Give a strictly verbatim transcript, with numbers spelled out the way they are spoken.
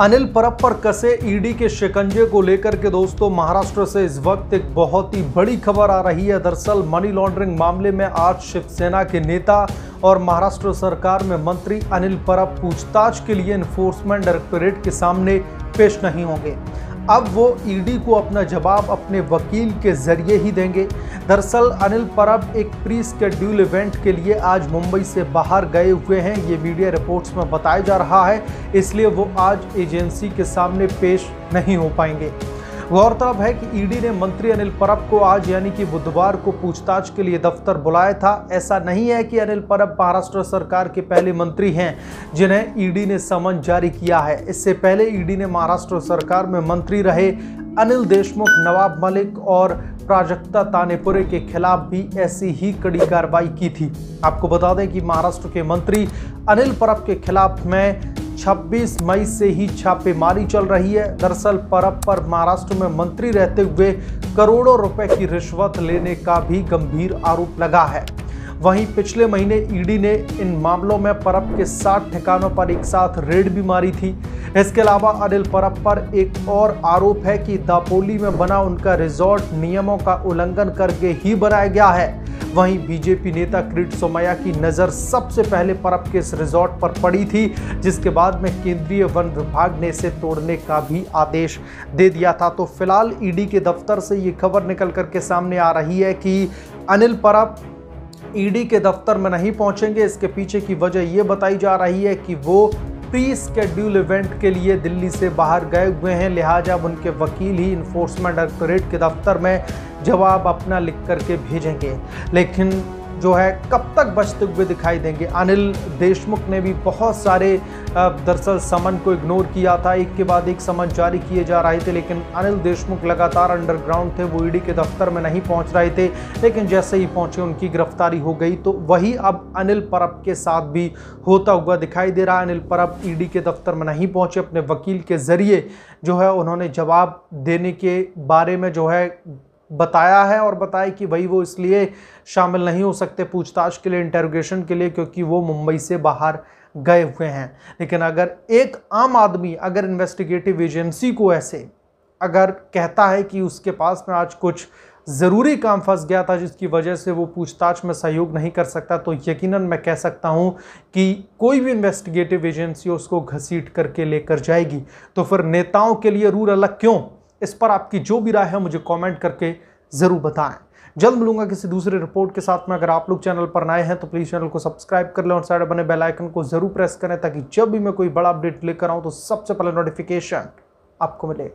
अनिल परब पर कसे ईडी के शिकंजे को लेकर के दोस्तों महाराष्ट्र से इस वक्त एक बहुत ही बड़ी खबर आ रही है। दरअसल मनी लॉन्ड्रिंग मामले में आज शिवसेना के नेता और महाराष्ट्र सरकार में मंत्री अनिल परब पूछताछ के लिए इन्फोर्समेंट डायरेक्टोरेट के सामने पेश नहीं होंगे। अब वो ईडी को अपना जवाब अपने वकील के जरिए ही देंगे। दरअसल अनिल परब एक प्री स्केड्यूल इवेंट के लिए आज मुंबई से बाहर गए हुए हैं, ये मीडिया रिपोर्ट्स में बताया जा रहा है, इसलिए वो आज एजेंसी के सामने पेश नहीं हो पाएंगे। गौरतलब है कि ईडी ने मंत्री अनिल परब को आज यानी कि बुधवार को पूछताछ के लिए दफ्तर बुलाया था। ऐसा नहीं है कि अनिल परब महाराष्ट्र सरकार के पहले मंत्री हैं जिन्हें ईडी ने समन जारी किया है। इससे पहले ईडी ने महाराष्ट्र सरकार में मंत्री रहे अनिल देशमुख, नवाब मलिक और प्राजक्ता तानेपुरे के खिलाफ भी ऐसी ही कड़ी कार्रवाई की थी। आपको बता दें कि महाराष्ट्र के मंत्री अनिल परब के खिलाफ में छब्बीस मई से ही छापेमारी चल रही है। दरअसल परब पर महाराष्ट्र में मंत्री रहते हुए करोड़ों रुपए की रिश्वत लेने का भी गंभीर आरोप लगा है। वहीं पिछले महीने ईडी ने इन मामलों में परब के सात ठिकानों पर एक साथ रेड भी मारी थी। इसके अलावा अनिल परब पर एक और आरोप है कि दापोली में बना उनका रिजॉर्ट नियमों का उल्लंघन करके ही बनाया गया है। वहीं बीजेपी नेता किरिट सोमैया की नज़र सबसे पहले परब के इस रिजॉर्ट पर पड़ी थी, जिसके बाद में केंद्रीय वन विभाग ने इसे तोड़ने का भी आदेश दे दिया था। तो फिलहाल ईडी के दफ्तर से ये खबर निकल करके सामने आ रही है कि अनिल परब ईडी के दफ्तर में नहीं पहुंचेंगे। इसके पीछे की वजह ये बताई जा रही है कि वो प्री स्केड्यूल इवेंट के लिए दिल्ली से बाहर गए हुए हैं, लिहाजा उनके वकील ही इन्फोर्समेंट डायरेक्टोरेट के दफ्तर में जवाब अपना लिख करके भेजेंगे। लेकिन जो है कब तक बचते हुए दिखाई देंगे। अनिल देशमुख ने भी बहुत सारे दरअसल समन को इग्नोर किया था, एक के बाद एक समन जारी किए जा रहे थे, लेकिन अनिल देशमुख लगातार अंडरग्राउंड थे, वो ईडी के दफ्तर में नहीं पहुंच रहे थे। लेकिन जैसे ही पहुंचे उनकी गिरफ्तारी हो गई। तो वही अब अनिल परब के साथ भी होता हुआ दिखाई दे रहा है। अनिल परब ईडी के दफ्तर में नहीं पहुँचे, अपने वकील के ज़रिए जो है उन्होंने जवाब देने के बारे में जो है बताया है और बताया कि भाई वो इसलिए शामिल नहीं हो सकते पूछताछ के लिए, इंटरोगेशन के लिए, क्योंकि वो मुंबई से बाहर गए हुए हैं। लेकिन अगर एक आम आदमी अगर इन्वेस्टिगेटिव एजेंसी को ऐसे अगर कहता है कि उसके पास में आज कुछ ज़रूरी काम फंस गया था जिसकी वजह से वो पूछताछ में सहयोग नहीं कर सकता, तो यकीनन मैं कह सकता हूं कि कोई भी इन्वेस्टिगेटिव एजेंसी उसको घसीट करके लेकर जाएगी। तो फिर नेताओं के लिए रूल अलग क्यों? इस पर आपकी जो भी राय है मुझे कमेंट करके ज़रूर बताएं। जल्द मिलूंगा किसी दूसरे रिपोर्ट के साथ में। अगर आप लोग चैनल पर नए हैं तो प्लीज़ चैनल को सब्सक्राइब कर लें और साइड बने बेल आइकन को ज़रूर प्रेस करें, ताकि जब भी मैं कोई बड़ा अपडेट लेकर आऊं तो सबसे पहले नोटिफिकेशन आपको मिले।